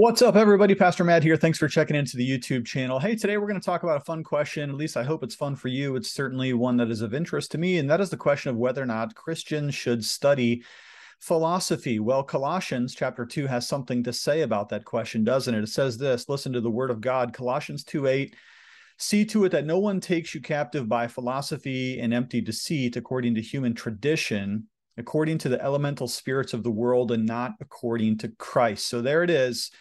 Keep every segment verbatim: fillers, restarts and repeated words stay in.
What's up, everybody? Pastor Matt here. Thanks for checking into the YouTube channel. Hey, today we're going to talk about a fun question. At least I hope it's fun for you. It's certainly one that is of interest to me, and that is the question of whether or not Christians should study philosophy. Well, Colossians chapter two has something to say about that question, doesn't it? It says this, listen to the word of God, Colossians two eight, see to it that no one takes you captive by philosophy and empty deceit according to human tradition, according to the elemental spirits of the world and not according to Christ. So there it is.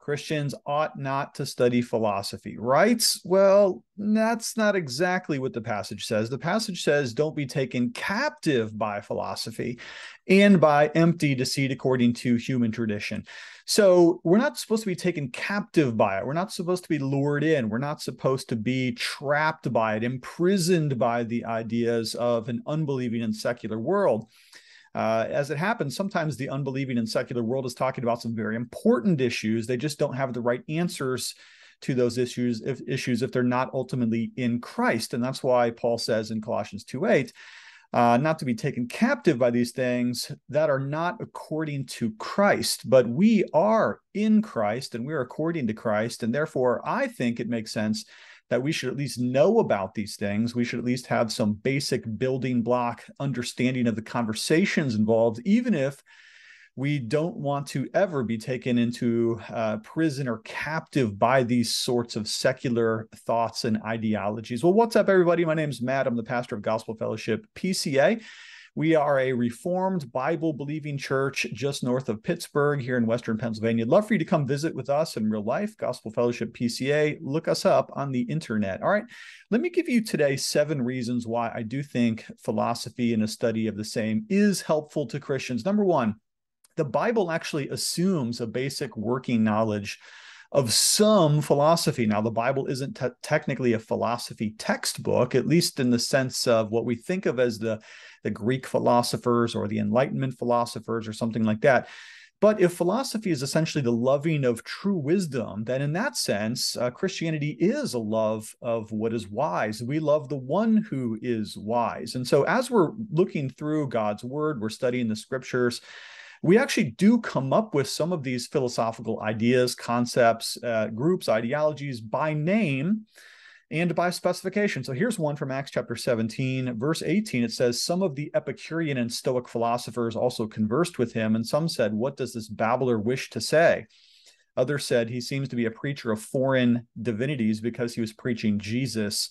Christians ought not to study philosophy, right? Well, that's not exactly what the passage says. The passage says, don't be taken captive by philosophy and by empty deceit according to human tradition. So we're not supposed to be taken captive by it. We're not supposed to be lured in. We're not supposed to be trapped by it, imprisoned by the ideas of an unbelieving and secular world. Uh, as it happens, sometimes the unbelieving and secular world is talking about some very important issues. They just don't have the right answers to those issues if, issues if they're not ultimately in Christ. And that's why Paul says in Colossians two eight, uh, not to be taken captive by these things that are not according to Christ. But we are in Christ and we are according to Christ. And therefore, I think it makes sense that we should at least know about these things. We should at least have some basic building block understanding of the conversations involved, even if we don't want to ever be taken into uh, prison or captive by these sorts of secular thoughts and ideologies. Well, what's up, everybody? My name is Matt. I'm the pastor of Gospel Fellowship P C A. We are a Reformed, Bible-believing church just north of Pittsburgh here in Western Pennsylvania. I'd love for you to come visit with us in real life, Gospel Fellowship P C A. Look us up on the internet. All right, let me give you today seven reasons why I do think philosophy and a study of the same is helpful to Christians. Number one, the Bible actually assumes a basic working knowledge of some philosophy. Now, the Bible isn't te- technically a philosophy textbook, at least in the sense of what we think of as the, the Greek philosophers or the Enlightenment philosophers or something like that. But if philosophy is essentially the loving of true wisdom, then in that sense, uh, Christianity is a love of what is wise. We love the one who is wise. And so as we're looking through God's word, we're studying the scriptures, we actually do come up with some of these philosophical ideas, concepts, uh, groups, ideologies by name and by specification. So here's one from Acts chapter seventeen, verse eighteen. It says, some of the Epicurean and Stoic philosophers also conversed with him, and some said, what does this babbler wish to say? Others said, he seems to be a preacher of foreign divinities because he was preaching Jesus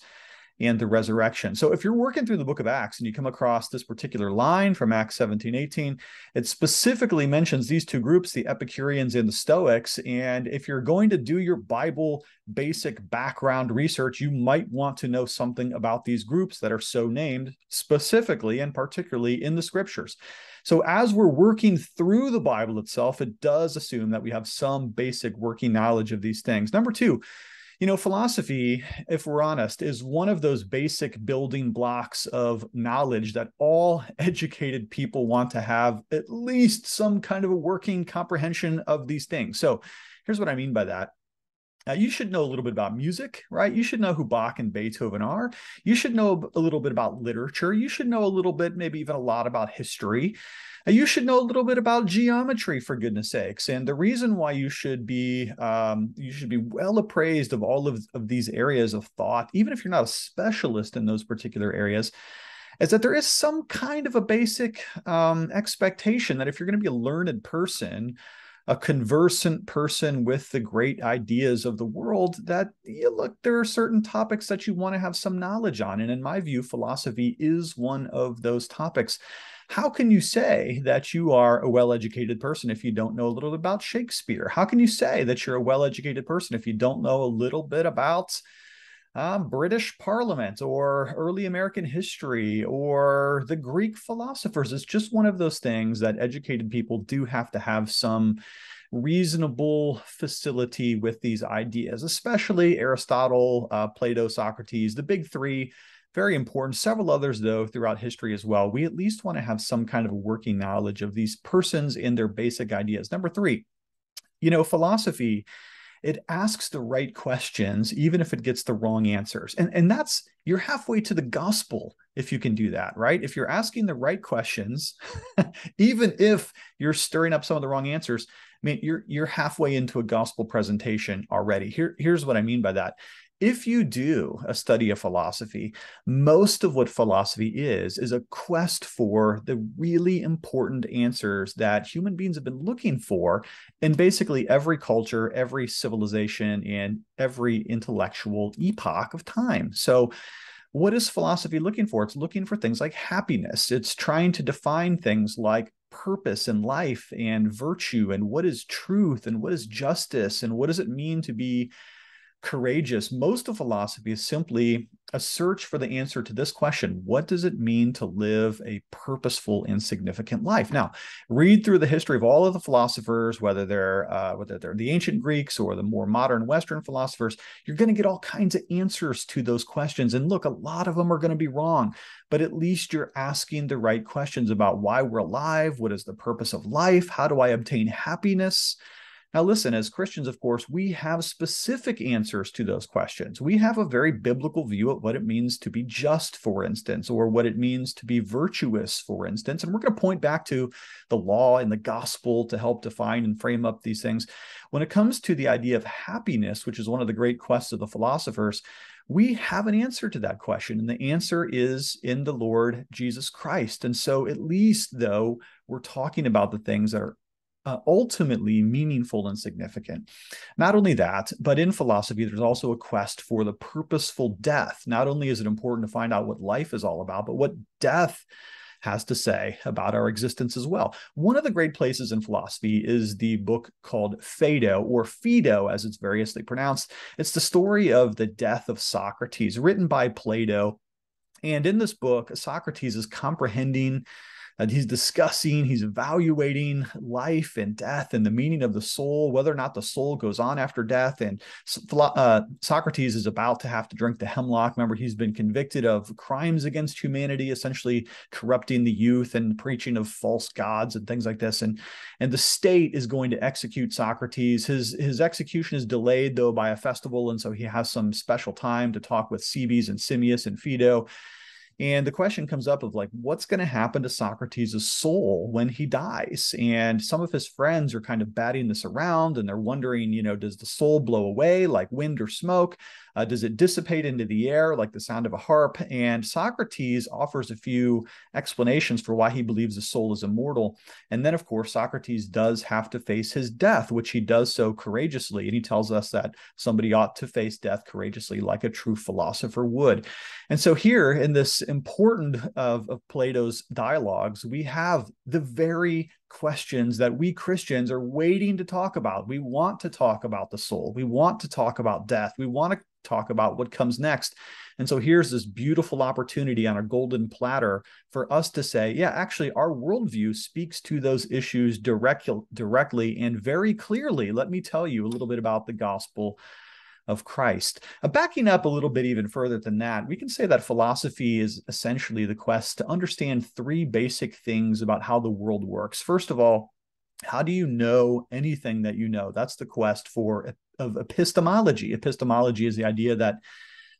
and the resurrection. So if you're working through the book of Acts and you come across this particular line from Acts seventeen eighteen, it specifically mentions these two groups, the Epicureans and the Stoics. And if you're going to do your Bible basic background research, you might want to know something about these groups that are so named specifically and particularly in the scriptures. So as we're working through the Bible itself, it does assume that we have some basic working knowledge of these things. Number two, you know, philosophy, if we're honest, is one of those basic building blocks of knowledge that all educated people want to have at least some kind of a working comprehension of these things. So here's what I mean by that. Now, you should know a little bit about music, right? You should know who Bach and Beethoven are. You should know a little bit about literature. You should know a little bit, maybe even a lot about history. You should know a little bit about geometry, for goodness sakes. And the reason why you should be um, you should be well appraised of all of, of these areas of thought, even if you're not a specialist in those particular areas, is that there is some kind of a basic um, expectation that if you're going to be a learned person, a conversant person with the great ideas of the world, that you look, there are certain topics that you want to have some knowledge on. And in my view, philosophy is one of those topics. How can you say that you are a well-educated person if you don't know a little bit about Shakespeare? How can you say that you're a well-educated person if you don't know a little bit about Um, British Parliament or early American history or the Greek philosophers? It's just one of those things that educated people do have to have some reasonable facility with these ideas, especially Aristotle, uh, Plato, Socrates, the big three, very important. Several others, though, throughout history as well. We at least want to have some kind of working knowledge of these persons and their basic ideas. Number three, you know, philosophy, it asks the right questions, even if it gets the wrong answers. And, and that's, you're halfway to the gospel if you can do that, right? If you're asking the right questions, even if you're stirring up some of the wrong answers, mean, you're you're halfway into a gospel presentation already. Here, here's what I mean by that. If you do a study of philosophy, most of what philosophy is, is a quest for the really important answers that human beings have been looking for in basically every culture, every civilization, and every intellectual epoch of time. So what is philosophy looking for? It's looking for things like happiness. It's trying to define things like purpose in life and virtue and what is truth and what is justice and what does it mean to be courageous. Most of philosophy is simply a search for the answer to this question: what does it mean to live a purposeful and significant life? Now, read through the history of all of the philosophers, whether they're uh, whether they're the ancient Greeks or the more modern Western philosophers, you're going to get all kinds of answers to those questions. And look, a lot of them are going to be wrong, but at least you're asking the right questions about why we're alive, what is the purpose of life, how do I obtain happiness? Now, listen, as Christians, of course, we have specific answers to those questions. We have a very biblical view of what it means to be just, for instance, or what it means to be virtuous, for instance. And we're going to point back to the law and the gospel to help define and frame up these things. When it comes to the idea of happiness, which is one of the great quests of the philosophers, we have an answer to that question, and the answer is in the Lord Jesus Christ. And so at least, though, we're talking about the things that are Uh, ultimately meaningful and significant. Not only that, but in philosophy, there's also a quest for the purposeful death. Not only is it important to find out what life is all about, but what death has to say about our existence as well. One of the great places in philosophy is the book called Phaedo, or Phaedo as it's variously pronounced. It's the story of the death of Socrates, written by Plato. And in this book, Socrates is comprehending And he's discussing, he's evaluating life and death and the meaning of the soul, whether or not the soul goes on after death. And uh, Socrates is about to have to drink the hemlock. Remember, he's been convicted of crimes against humanity, essentially corrupting the youth and preaching of false gods and things like this. And, and the state is going to execute Socrates. His, his execution is delayed, though, by a festival. And so he has some special time to talk with Cebes and Simmias and Phaedo. And the question comes up of like, what's going to happen to Socrates' soul when he dies? And some of his friends are kind of batting this around and they're wondering, you know, does the soul blow away like wind or smoke? Uh, does it dissipate into the air like the sound of a harp? And Socrates offers a few explanations for why he believes the soul is immortal. And then, of course, Socrates does have to face his death, which he does so courageously. And he tells us that somebody ought to face death courageously like a true philosopher would. And so here in this important of, of Plato's dialogues, we have the very questions that we Christians are waiting to talk about. We want to talk about the soul. We want to talk about death. We want to talk about what comes next. And so here's this beautiful opportunity on a golden platter for us to say, yeah, actually, our worldview speaks to those issues direct, directly and very clearly. Let me tell you a little bit about the gospel of Christ. Uh, backing up a little bit even further than that, we can say that philosophy is essentially the quest to understand three basic things about how the world works. First of all, how do you know anything that you know? That's the quest for of epistemology. Epistemology is the idea that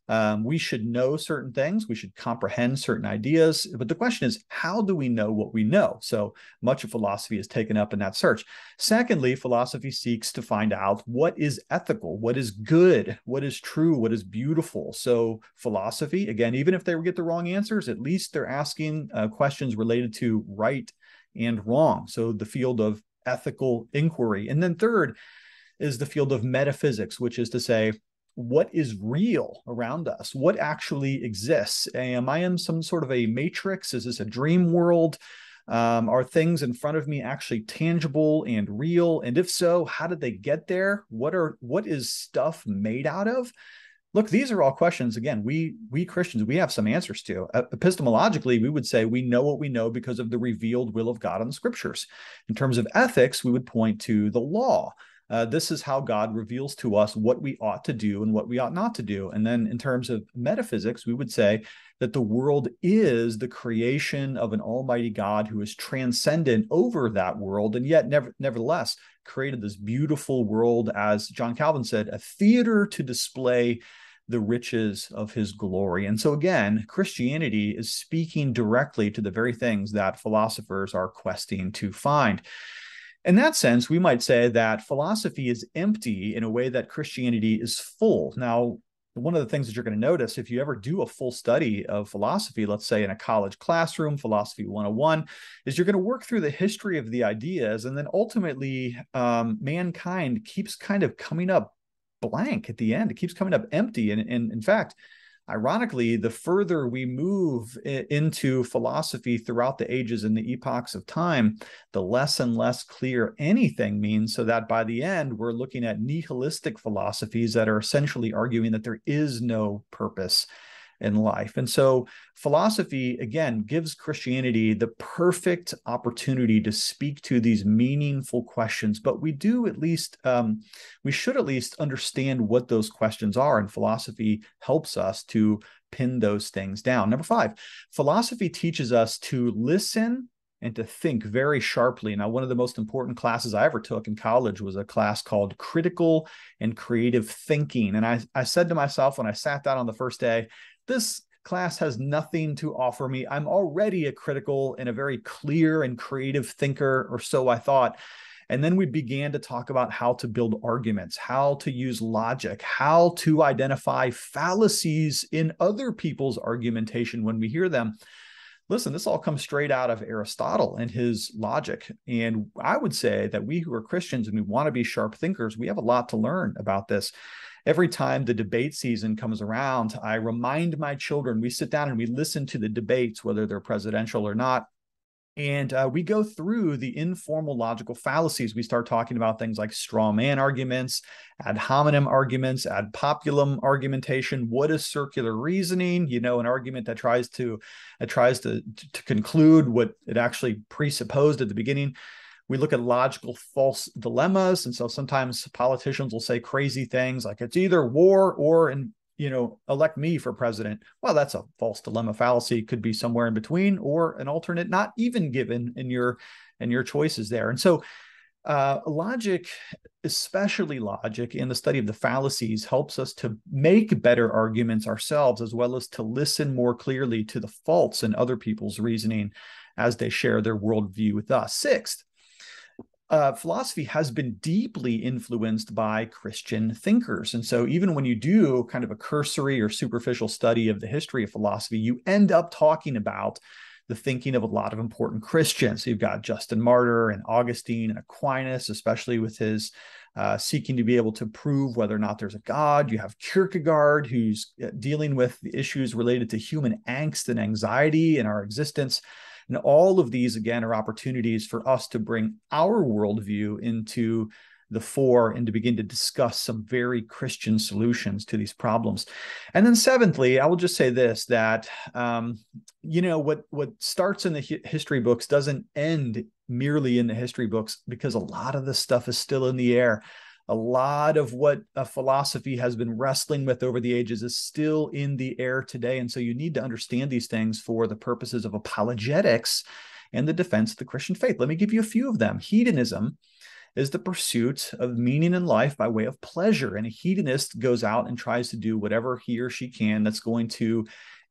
um, we should know certain things, we should comprehend certain ideas. But the question is, how do we know what we know? So much of philosophy is taken up in that search. Secondly, philosophy seeks to find out what is ethical, what is good, what is true, what is beautiful. So philosophy, again, even if they get the wrong answers, at least they're asking uh, questions related to right and wrong. So the field of ethical inquiry. And then third is the field of metaphysics, which is to say, what is real around us? What actually exists? Am I in some sort of a matrix? Is this a dream world? Um, are things in front of me actually tangible and real? And if so, how did they get there? What are what is stuff made out of? Look, these are all questions, again, we we Christians, we have some answers to. Epistemologically, we would say we know what we know because of the revealed will of God in the scriptures. In terms of ethics, we would point to the law. Uh, this is how God reveals to us what we ought to do and what we ought not to do. And then in terms of metaphysics, we would say that the world is the creation of an almighty God who is transcendent over that world, and yet never, nevertheless created this beautiful world, as John Calvin said, a theater to display the riches of his glory. And so again, Christianity is speaking directly to the very things that philosophers are questing to find. In that sense, we might say that philosophy is empty in a way that Christianity is full. Now, one of the things that you're going to notice if you ever do a full study of philosophy, let's say in a college classroom, philosophy one oh one, is you're going to work through the history of the ideas. And then ultimately, um, mankind keeps kind of coming up blank at the end. It keeps coming up empty. And, and in fact, ironically, the further we move into philosophy throughout the ages and the epochs of time, the less and less clear anything means, so that by the end, we're looking at nihilistic philosophies that are essentially arguing that there is no purpose in life. And so philosophy, again, gives Christianity the perfect opportunity to speak to these meaningful questions. But we do at least, um, we should at least understand what those questions are. And philosophy helps us to pin those things down. Number five, philosophy teaches us to listen and to think very sharply. Now, one of the most important classes I ever took in college was a class called Critical and Creative Thinking. And I, I said to myself when I sat down on the first day, this class has nothing to offer me. I'm already a critical and a very clear and creative thinker, or so I thought. And then we began to talk about how to build arguments, how to use logic, how to identify fallacies in other people's argumentation when we hear them. Listen, this all comes straight out of Aristotle and his logic. And I would say that we who are Christians and we want to be sharp thinkers, we have a lot to learn about this. Every time the debate season comes around, I remind my children, we sit down and we listen to the debates, whether they're presidential or not. And uh, we go through the informal logical fallacies. We start talking about things like straw man arguments, ad hominem arguments, ad populum argumentation. What is circular reasoning? You know, an argument that tries to, that tries to, to conclude what it actually presupposed at the beginning. We look at logical false dilemmas. And so sometimes politicians will say crazy things like it's either war or, in, you know, elect me for president. Well, that's a false dilemma fallacy. It could be somewhere in between or an alternate not even given in your, in your choices there. And so uh, logic, especially logic in the study of the fallacies, helps us to make better arguments ourselves, as well as to listen more clearly to the faults in other people's reasoning as they share their worldview with us. Sixth, Uh, philosophy has been deeply influenced by Christian thinkers. And so even when you do kind of a cursory or superficial study of the history of philosophy, you end up talking about the thinking of a lot of important Christians. So you've got Justin Martyr and Augustine and Aquinas, especially with his uh, seeking to be able to prove whether or not there's a God. You have Kierkegaard, who's dealing with the issues related to human angst and anxiety in our existence. And all of these, again, are opportunities for us to bring our worldview into the fore and to begin to discuss some very Christian solutions to these problems. And then seventhly, I will just say this, that, um, you know, what, what starts in the history books doesn't end merely in the history books, because a lot of this stuff is still in the air. A lot of what a philosophy has been wrestling with over the ages is still in the air today. And so you need to understand these things for the purposes of apologetics and the defense of the Christian faith. Let me give you a few of them. Hedonism is the pursuit of meaning in life by way of pleasure. And a hedonist goes out and tries to do whatever he or she can that's going to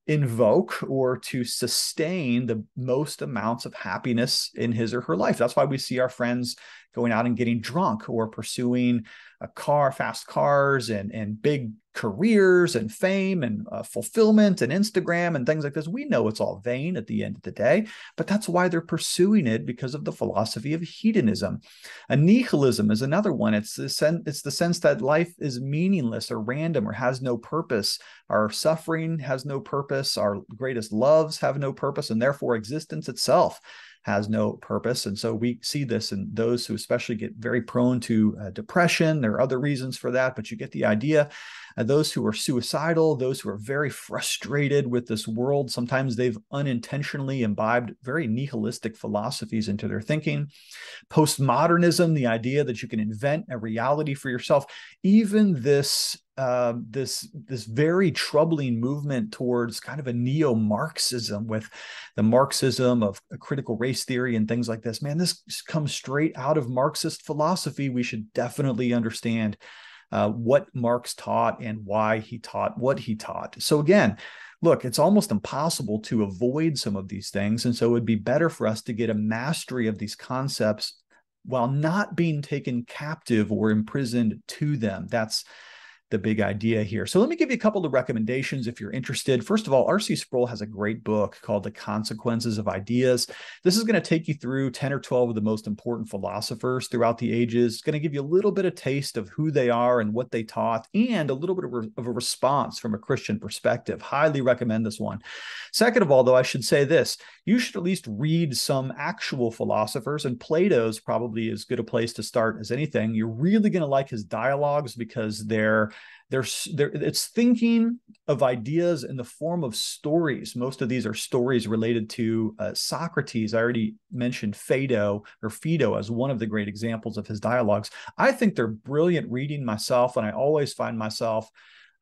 invoke or to sustain the most amounts of happiness in his or her life. That's why we see our friends going out and getting drunk or pursuing a car, fast cars and, and big careers and fame and uh, fulfillment and Instagram and things like this. We know it's all vain at the end of the day, but that's why they're pursuing it, because of the philosophy of hedonism. And nihilism is another one. It's the, sen- it's the sense that life is meaningless or random or has no purpose. Our suffering has no purpose. Our greatest loves have no purpose, and therefore existence itself has no purpose. And so we see this in those who especially get very prone to uh, depression. There are other reasons for that, but you get the idea. Uh, those who are suicidal, those who are very frustrated with this world, sometimes they've unintentionally imbibed very nihilistic philosophies into their thinking. Postmodernism, the idea that you can invent a reality for yourself. Even this Uh, this this very troubling movement towards kind of a neo-Marxism, with the Marxism of critical race theory and things like this. Man, this comes straight out of Marxist philosophy. We should definitely understand uh, what Marx taught and why he taught what he taught. So again, look, it's almost impossible to avoid some of these things. And so it would be better for us to get a mastery of these concepts while not being taken captive or imprisoned to them. That's the big idea here. So let me give you a couple of recommendations if you're interested. First of all, R C Sproul has a great book called The Consequences of Ideas. This is going to take you through ten or twelve of the most important philosophers throughout the ages. It's going to give you a little bit of taste of who they are and what they taught, and a little bit of, re- of a response from a Christian perspective. Highly recommend this one. Second of all, though, I should say this. You should at least read some actual philosophers, and Plato's probably as good a place to start as anything. You're really going to like his dialogues because they're They're, they're, it's thinking of ideas in the form of stories. Most of these are stories related to uh, Socrates. I already mentioned Phaedo or Phaedo as one of the great examples of his dialogues. I think they're brilliant reading myself, and I always find myself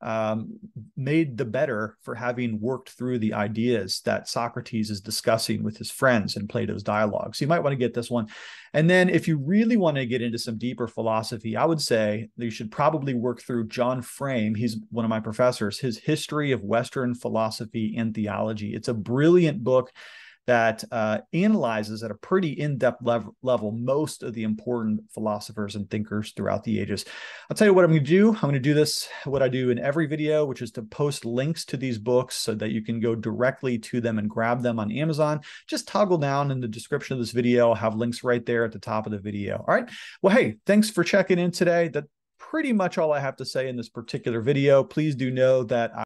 um, made the better for having worked through the ideas that Socrates is discussing with his friends in Plato's dialogues. You might want to get this one. And then if you really want to get into some deeper philosophy, I would say that you should probably work through John Frame. He's one of my professors, his History of Western Philosophy and Theology. It's a brilliant book that uh, analyzes at a pretty in-depth lev- level most of the important philosophers and thinkers throughout the ages. I'll tell you what I'm going to do. I'm going to do this, what I do in every video, which is to post links to these books so that you can go directly to them and grab them on Amazon. Just toggle down in the description of this video. I'll have links right there at the top of the video. All right. Well, hey, thanks for checking in today. That's pretty much all I have to say in this particular video. Please do know that I